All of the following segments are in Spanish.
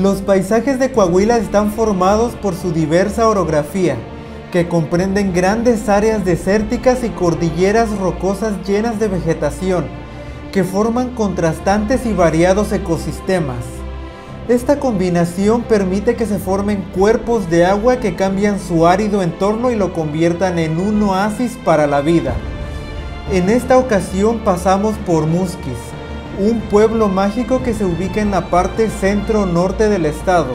Los paisajes de Coahuila están formados por su diversa orografía, que comprenden grandes áreas desérticas y cordilleras rocosas llenas de vegetación, que forman contrastantes y variados ecosistemas. Esta combinación permite que se formen cuerpos de agua que cambian su árido entorno y lo conviertan en un oasis para la vida. En esta ocasión pasamos por Músquiz, un pueblo mágico que se ubica en la parte centro-norte del estado,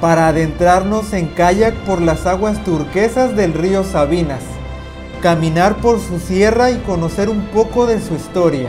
para adentrarnos en kayak por las aguas turquesas del río Sabinas, caminar por su sierra y conocer un poco de su historia.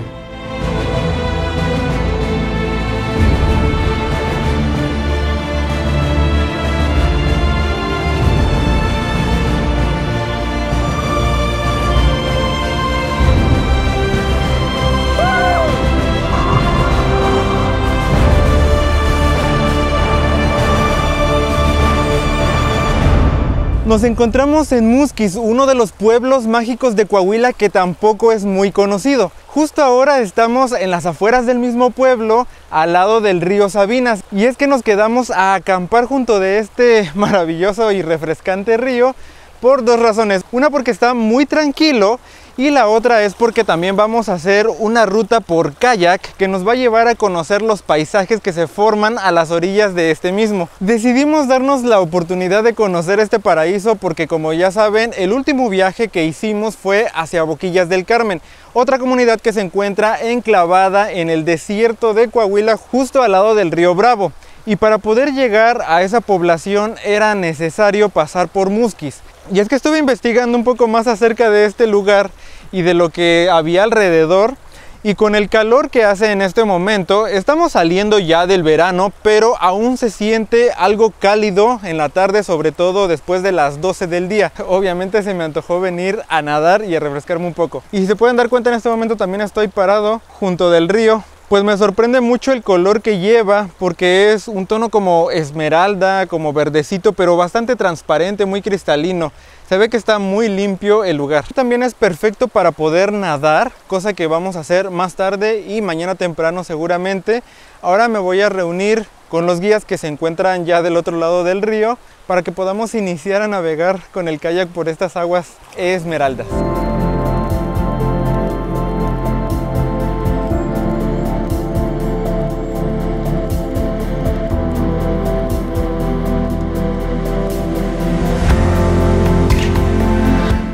Nos encontramos en Músquiz, uno de los pueblos mágicos de Coahuila que tampoco es muy conocido. Justo ahora estamos en las afueras del mismo pueblo, al lado del río Sabinas. Y es que nos quedamos a acampar junto de este maravilloso y refrescante río por dos razones. Una porque está muy tranquilo y la otra es porque también vamos a hacer una ruta por kayak que nos va a llevar a conocer los paisajes que se forman a las orillas de este mismo. Decidimos darnos la oportunidad de conocer este paraíso porque, como ya saben, el último viaje que hicimos fue hacia Boquillas del Carmen, otra comunidad que se encuentra enclavada en el desierto de Coahuila justo al lado del río Bravo. Y para poder llegar a esa población era necesario pasar por Músquiz. Y es que estuve investigando un poco más acerca de este lugar y de lo que había alrededor. Y con el calor que hace en este momento, estamos saliendo ya del verano, pero aún se siente algo cálido en la tarde, sobre todo después de las 12 del día. Obviamente se me antojó venir a nadar y a refrescarme un poco. Y si se pueden dar cuenta, en este momento también estoy parado junto del río. Pues me sorprende mucho el color que lleva, porque es un tono como esmeralda, como verdecito, pero bastante transparente, muy cristalino. Se ve que está muy limpio el lugar. También es perfecto para poder nadar, cosa que vamos a hacer más tarde y mañana temprano seguramente. Ahora me voy a reunir con los guías que se encuentran ya del otro lado del río para que podamos iniciar a navegar con el kayak por estas aguas esmeraldas.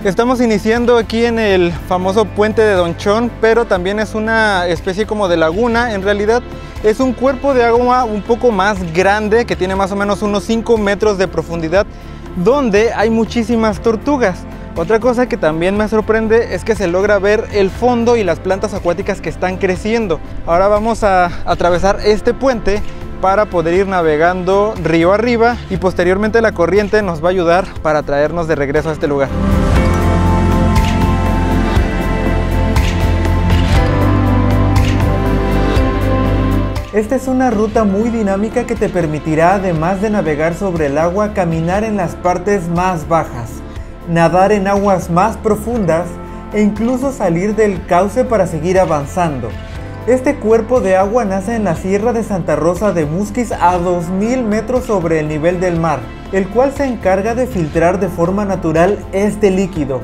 Estamos iniciando aquí en el famoso puente de Don Chon, pero también es una especie como de laguna. En realidad es un cuerpo de agua un poco más grande que tiene más o menos unos 5 metros de profundidad, donde hay muchísimas tortugas. Otra cosa que también me sorprende es que se logra ver el fondo y las plantas acuáticas que están creciendo. Ahora vamos a atravesar este puente para poder ir navegando río arriba y posteriormente la corriente nos va a ayudar para traernos de regreso a este lugar. Esta es una ruta muy dinámica que te permitirá, además de navegar sobre el agua, caminar en las partes más bajas, nadar en aguas más profundas e incluso salir del cauce para seguir avanzando. Este cuerpo de agua nace en la Sierra de Santa Rosa de Múzquiz a 2000 metros sobre el nivel del mar, el cual se encarga de filtrar de forma natural este líquido.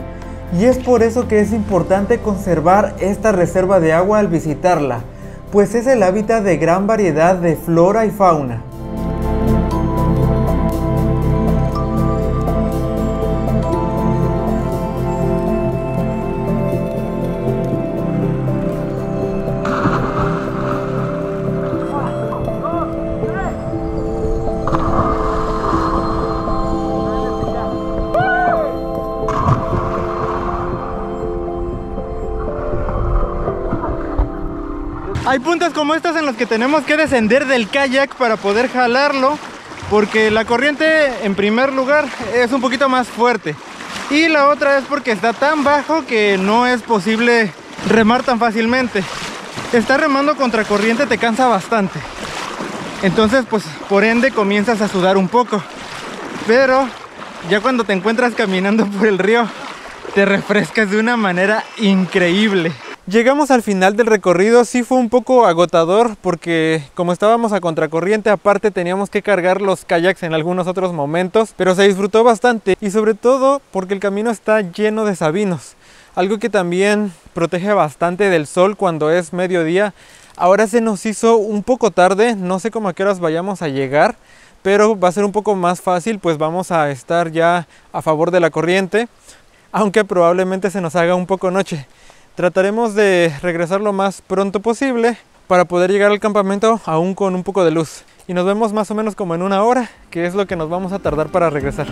Y es por eso que es importante conservar esta reserva de agua al visitarla, pues es el hábitat de gran variedad de flora y fauna. Hay puntos como estos en los que tenemos que descender del kayak para poder jalarlo, porque la corriente, en primer lugar, es un poquito más fuerte, y la otra es porque está tan bajo que no es posible remar tan fácilmente. Estar remando contra corriente te cansa bastante, entonces pues por ende comienzas a sudar un poco, pero ya cuando te encuentras caminando por el río te refrescas de una manera increíble. Llegamos al final del recorrido, sí fue un poco agotador porque como estábamos a contracorriente, aparte teníamos que cargar los kayaks en algunos otros momentos, pero se disfrutó bastante y sobre todo porque el camino está lleno de sabinos, algo que también protege bastante del sol cuando es mediodía. Ahora se nos hizo un poco tarde, no sé cómo a qué horas vayamos a llegar, pero va a ser un poco más fácil, pues vamos a estar ya a favor de la corriente, aunque probablemente se nos haga un poco noche. Trataremos de regresar lo más pronto posible para poder llegar al campamento aún con un poco de luz. Y nos vemos más o menos como en una hora, que es lo que nos vamos a tardar para regresar.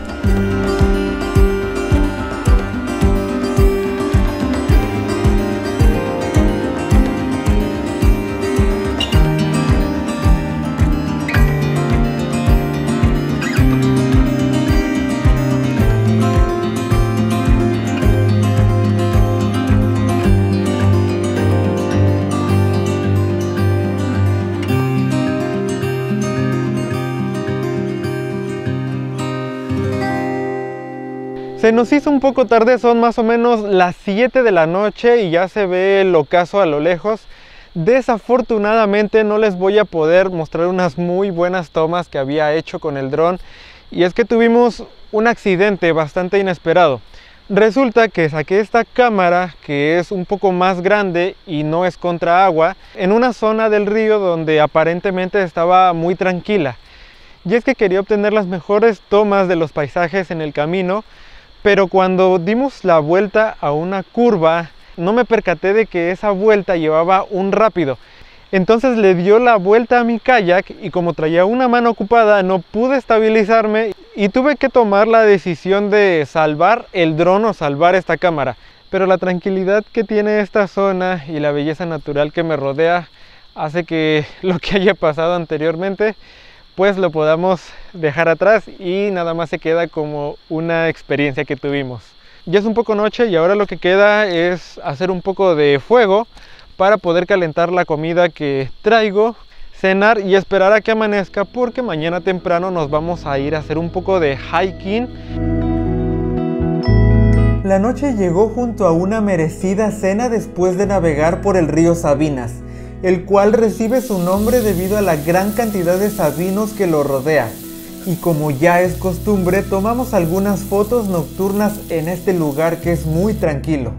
Se nos hizo un poco tarde, son más o menos las 7 de la noche y ya se ve el ocaso a lo lejos. Desafortunadamente no les voy a poder mostrar unas muy buenas tomas que había hecho con el dron. Y es que tuvimos un accidente bastante inesperado. Resulta que saqué esta cámara, que es un poco más grande y no es contra agua, en una zona del río donde aparentemente estaba muy tranquila. Y es que quería obtener las mejores tomas de los paisajes en el camino. Pero cuando dimos la vuelta a una curva, no me percaté de que esa vuelta llevaba un rápido. Entonces le dio la vuelta a mi kayak y como traía una mano ocupada no pude estabilizarme y tuve que tomar la decisión de salvar el dron o salvar esta cámara. Pero la tranquilidad que tiene esta zona y la belleza natural que me rodea hace que lo que haya pasado anteriormente pues lo podamos dejar atrás y nada más se queda como una experiencia que tuvimos. Ya es un poco noche y ahora lo que queda es hacer un poco de fuego para poder calentar la comida que traigo, cenar y esperar a que amanezca porque mañana temprano nos vamos a ir a hacer un poco de hiking. La noche llegó junto a una merecida cena después de navegar por el río Sabinas, el cual recibe su nombre debido a la gran cantidad de sabinos que lo rodea. Y como ya es costumbre, tomamos algunas fotos nocturnas en este lugar que es muy tranquilo.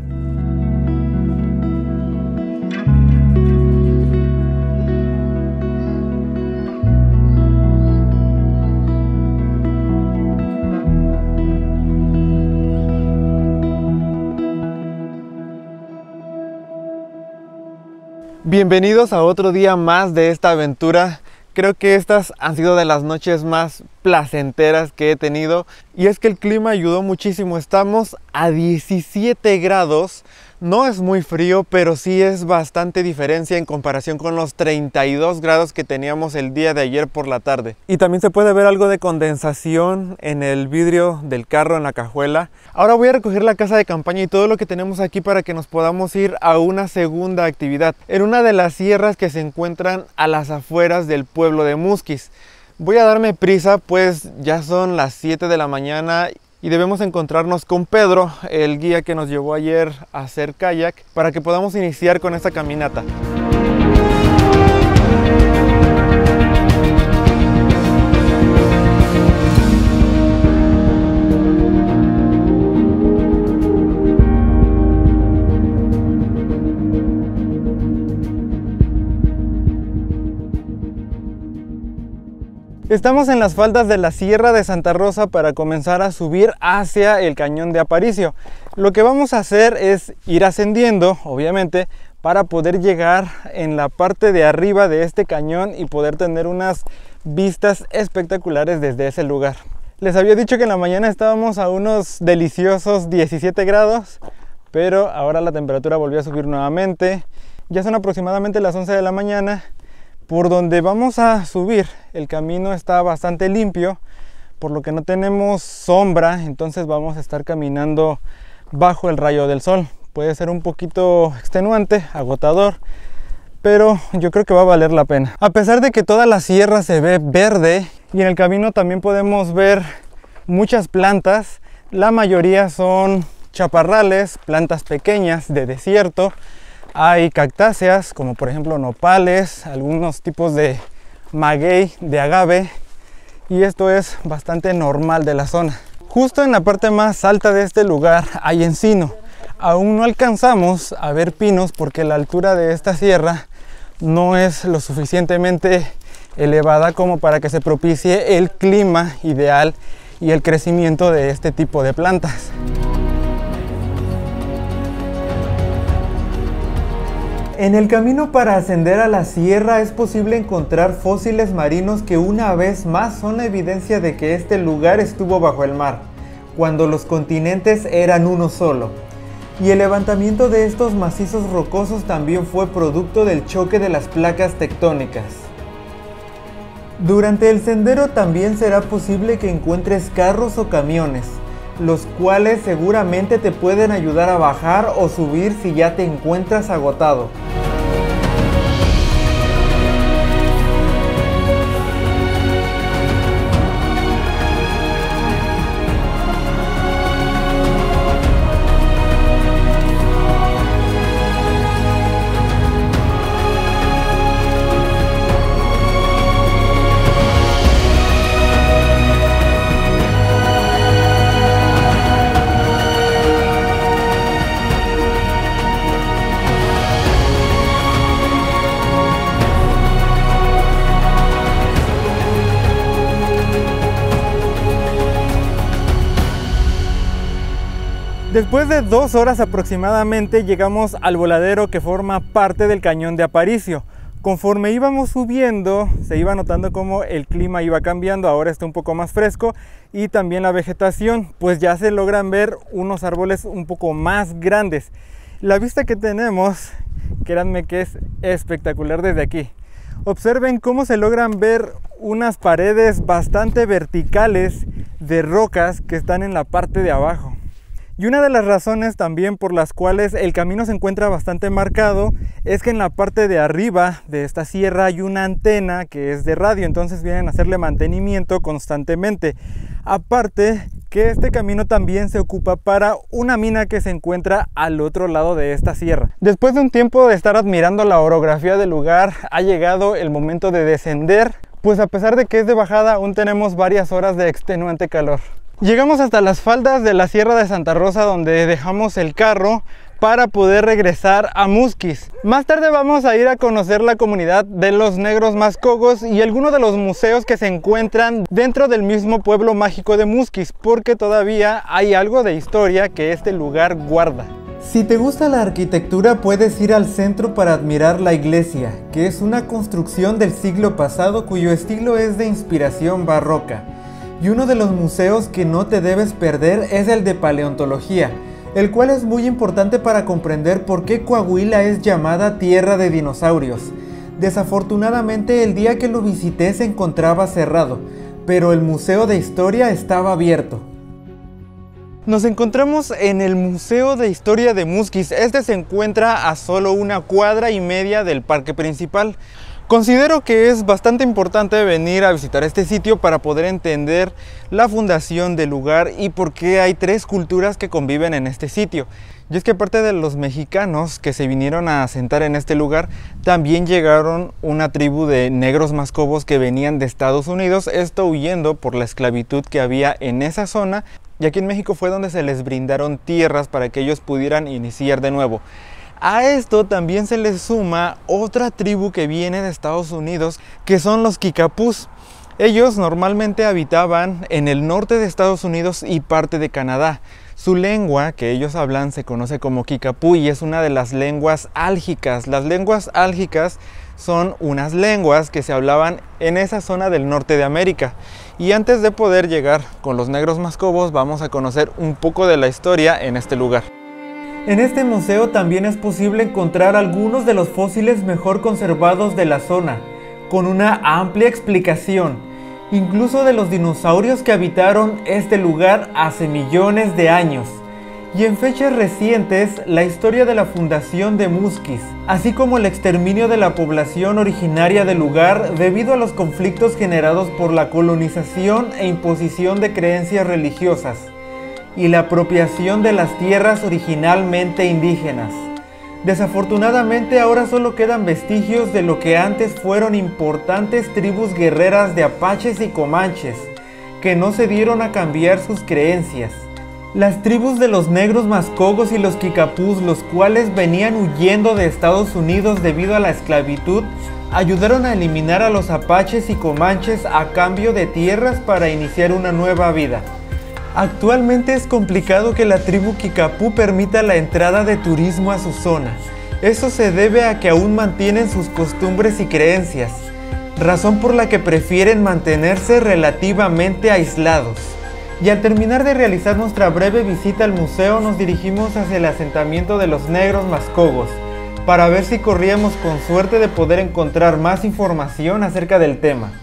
Bienvenidos a otro día más de esta aventura. Creo que estas han sido de las noches más placenteras que he tenido. Y es que el clima ayudó muchísimo. Estamos a 17 grados. No es muy frío, pero sí es bastante diferencia en comparación con los 32 grados que teníamos el día de ayer por la tarde. Y también se puede ver algo de condensación en el vidrio del carro, en la cajuela. Ahora voy a recoger la casa de campaña y todo lo que tenemos aquí para que nos podamos ir a una segunda actividad. En una de las sierras que se encuentran a las afueras del pueblo de Músquiz. Voy a darme prisa, pues ya son las 7 de la mañana y debemos encontrarnos con Pedro, el guía que nos llevó ayer a hacer kayak, para que podamos iniciar con esta caminata. Estamos en las faldas de la Sierra de Santa Rosa para comenzar a subir hacia el Cañón de Aparicio. Lo que vamos a hacer es ir ascendiendo, obviamente, para poder llegar en la parte de arriba de este cañón y poder tener unas vistas espectaculares desde ese lugar. Les había dicho que en la mañana estábamos a unos deliciosos 17 grados, pero ahora la temperatura volvió a subir nuevamente. Ya son aproximadamente las 11 de la mañana. Por donde vamos a subir, el camino está bastante limpio, por lo que no tenemos sombra, entonces vamos a estar caminando bajo el rayo del sol. Puede ser un poquito extenuante, agotador, pero yo creo que va a valer la pena. A pesar de que toda la sierra se ve verde y en el camino también podemos ver muchas plantas, la mayoría son chaparrales, plantas pequeñas de desierto. Hay cactáceas como por ejemplo nopales, algunos tipos de maguey, de agave, y esto es bastante normal de la zona. Justo en la parte más alta de este lugar hay encino. Aún no alcanzamos a ver pinos porque la altura de esta sierra no es lo suficientemente elevada como para que se propicie el clima ideal y el crecimiento de este tipo de plantas. En el camino para ascender a la sierra es posible encontrar fósiles marinos que una vez más son la evidencia de que este lugar estuvo bajo el mar, cuando los continentes eran uno solo. Y el levantamiento de estos macizos rocosos también fue producto del choque de las placas tectónicas. Durante el sendero también será posible que encuentres carros o camiones, los cuales seguramente te pueden ayudar a bajar o subir si ya te encuentras agotado. Después de 2 horas aproximadamente llegamos al voladero que forma parte del Cañón de Aparicio. Conforme íbamos subiendo se iba notando cómo el clima iba cambiando, ahora está un poco más fresco y también la vegetación, pues ya se logran ver unos árboles un poco más grandes. La vista que tenemos, créanme que es espectacular desde aquí. Observen cómo se logran ver unas paredes bastante verticales de rocas que están en la parte de abajo. Y una de las razones también por las cuales el camino se encuentra bastante marcado es que en la parte de arriba de esta sierra hay una antena que es de radio, entonces vienen a hacerle mantenimiento constantemente. Aparte que este camino también se ocupa para una mina que se encuentra al otro lado de esta sierra. Después de un tiempo de estar admirando la orografía del lugar, ha llegado el momento de descender, pues a pesar de que es de bajada aún tenemos varias horas de extenuante calor. Llegamos hasta las faldas de la Sierra de Santa Rosa donde dejamos el carro para poder regresar a Músquiz. Más tarde vamos a ir a conocer la comunidad de los Negros Mascogos y algunos de los museos que se encuentran dentro del mismo pueblo mágico de Músquiz, porque todavía hay algo de historia que este lugar guarda. Si te gusta la arquitectura puedes ir al centro para admirar la iglesia, que es una construcción del siglo pasado cuyo estilo es de inspiración barroca. Y uno de los museos que no te debes perder es el de paleontología, el cual es muy importante para comprender por qué Coahuila es llamada Tierra de Dinosaurios. Desafortunadamente el día que lo visité se encontraba cerrado, pero el Museo de Historia estaba abierto. Nos encontramos en el Museo de Historia de Músquiz. Este se encuentra a solo 1 cuadra y media del parque principal. Considero que es bastante importante venir a visitar este sitio para poder entender la fundación del lugar y por qué hay 3 culturas que conviven en este sitio. Y es que aparte de los mexicanos que se vinieron a asentar en este lugar, también llegaron una tribu de negros mascobos que venían de Estados Unidos, esto huyendo por la esclavitud que había en esa zona, y aquí en México fue donde se les brindaron tierras para que ellos pudieran iniciar de nuevo. A esto también se le suma otra tribu que viene de Estados Unidos, que son los Kikapús. Ellos normalmente habitaban en el norte de Estados Unidos y parte de Canadá. Su lengua que ellos hablan se conoce como Kikapú y es una de las lenguas álgicas. Las lenguas álgicas son unas lenguas que se hablaban en esa zona del norte de América. Y antes de poder llegar con los negros mascobos, vamos a conocer un poco de la historia en este lugar. En este museo también es posible encontrar algunos de los fósiles mejor conservados de la zona, con una amplia explicación, incluso de los dinosaurios que habitaron este lugar hace millones de años, y en fechas recientes la historia de la fundación de Músquiz, así como el exterminio de la población originaria del lugar debido a los conflictos generados por la colonización e imposición de creencias religiosas y la apropiación de las tierras originalmente indígenas. Desafortunadamente ahora solo quedan vestigios de lo que antes fueron importantes tribus guerreras de apaches y comanches, que no se dieron a cambiar sus creencias. Las tribus de los negros mascogos y los kikapús, los cuales venían huyendo de Estados Unidos debido a la esclavitud, ayudaron a eliminar a los apaches y comanches a cambio de tierras para iniciar una nueva vida. Actualmente es complicado que la tribu Kikapú permita la entrada de turismo a su zona. Eso se debe a que aún mantienen sus costumbres y creencias, razón por la que prefieren mantenerse relativamente aislados. Y al terminar de realizar nuestra breve visita al museo, nos dirigimos hacia el asentamiento de los negros mascogos, para ver si corríamos con suerte de poder encontrar más información acerca del tema.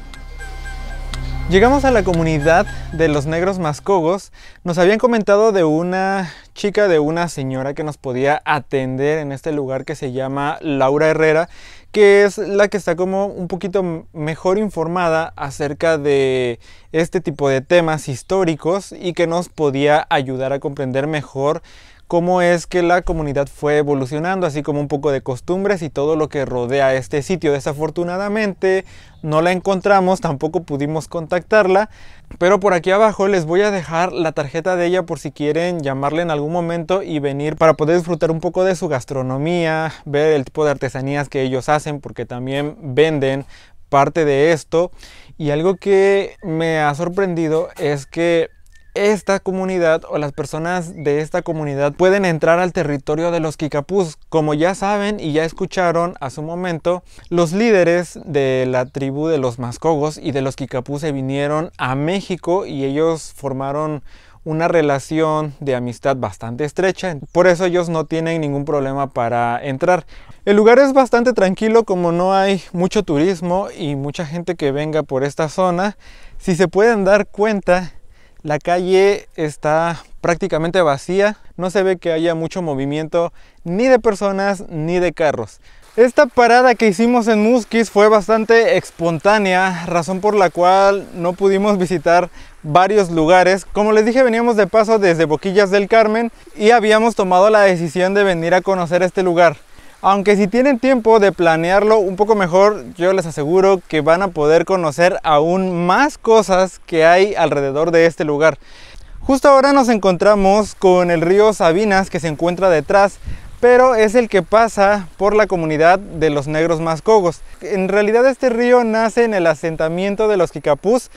Llegamos a la comunidad de los negros mascogos. Nos habían comentado de una chica, de una señora que nos podía atender en este lugar que se llama Laura Herrera, que es la que está como un poquito mejor informada acerca de este tipo de temas históricos y que nos podía ayudar a comprender mejor cómo es que la comunidad fue evolucionando, así como un poco de costumbres y todo lo que rodea este sitio. Desafortunadamente no la encontramos, tampoco pudimos contactarla, pero por aquí abajo les voy a dejar la tarjeta de ella por si quieren llamarle en algún momento y venir para poder disfrutar un poco de su gastronomía, ver el tipo de artesanías que ellos hacen, porque también venden parte de esto. Y algo que me ha sorprendido es que esta comunidad o las personas de esta comunidad pueden entrar al territorio de los Kikapús. Como ya saben y ya escucharon hace un momento, los líderes de la tribu de los mascogos y de los Kikapús se vinieron a México y ellos formaron una relación de amistad bastante estrecha, por eso ellos no tienen ningún problema para entrar. El lugar es bastante tranquilo, como no hay mucho turismo y mucha gente que venga por esta zona. Si se pueden dar cuenta, la calle está prácticamente vacía, no se ve que haya mucho movimiento ni de personas ni de carros. Esta parada que hicimos en Músquiz fue bastante espontánea, razón por la cual no pudimos visitar varios lugares. Como les dije, veníamos de paso desde Boquillas del Carmen y habíamos tomado la decisión de venir a conocer este lugar. Aunque si tienen tiempo de planearlo un poco mejor, yo les aseguro que van a poder conocer aún más cosas que hay alrededor de este lugar. Justo ahora nos encontramos con el río Sabinas, que se encuentra detrás, pero es el que pasa por la comunidad de los negros mascogos. En realidad este río nace en el asentamiento de los Kikapús,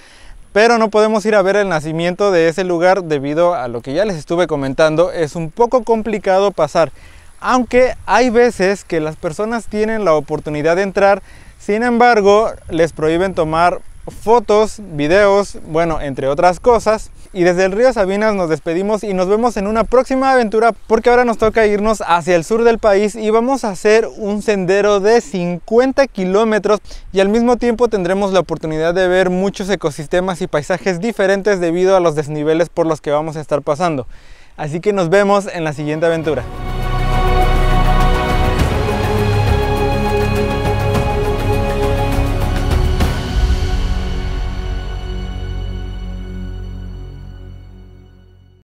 pero no podemos ir a ver el nacimiento de ese lugar debido a lo que ya les estuve comentando. Es un poco complicado pasar. Aunque hay veces que las personas tienen la oportunidad de entrar, sin embargo, les prohíben tomar fotos, videos, bueno, entre otras cosas. Y desde el río Sabinas nos despedimos y nos vemos en una próxima aventura, porque ahora nos toca irnos hacia el sur del país y vamos a hacer un sendero de 50 kilómetros y al mismo tiempo tendremos la oportunidad de ver muchos ecosistemas y paisajes diferentes debido a los desniveles por los que vamos a estar pasando. Así que nos vemos en la siguiente aventura.